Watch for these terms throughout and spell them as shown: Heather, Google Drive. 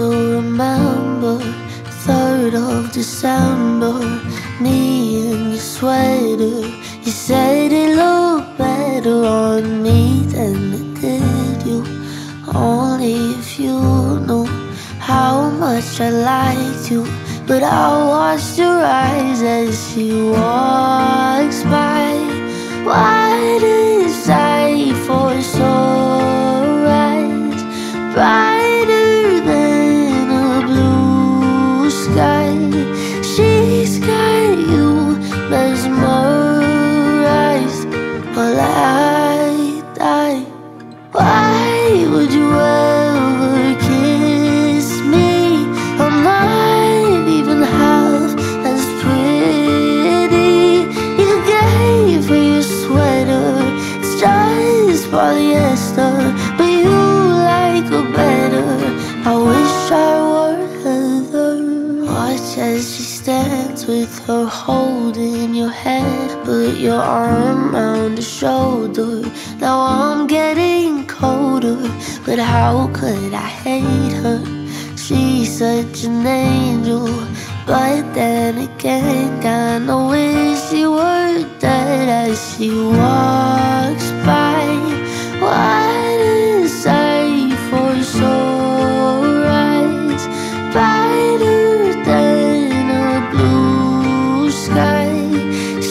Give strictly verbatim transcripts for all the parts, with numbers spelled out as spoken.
still remember third of December, me in your sweater. You said it looked better on me than it did you. Only if you knew how much I liked you. But I watched her eyes as she walks by. What a sight for sore eyes, brighter than a blue sky. She's got you mesmerized while I die. Why would you ever kiss me? I'm not even half as pretty. You gave me your sweater, it's just polyester, but you like it better. I wish I were Heather. Watch as she stands with her holding your head, put your arm round her shoulder. Now I'm getting colder, but how could I hate her? She's such an angel, but then again, kinda wish she were dead as she walks by. What a sight for sore eyes, brighter than a blue sky.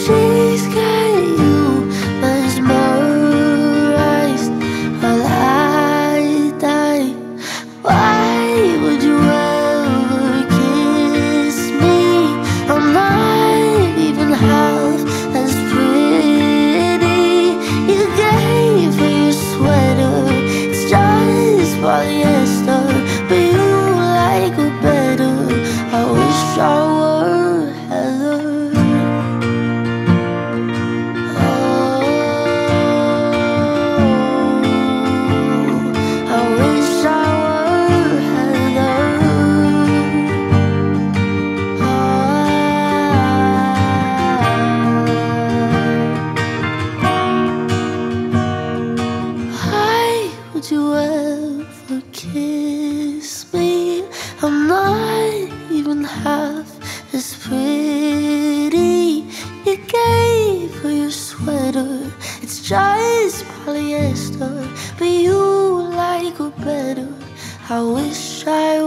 She's got you mesmerized while I die. Why would you ever kiss me? I'm not even half as pretty. You gave me your sweater, it's just polyester, but you like it better. I wish I were Heather. Oh, I wish I were Heather. Why would you ever kiss me? I'm not even half as pretty. You gave her your sweater, it's just polyester, but you like it better. I wish I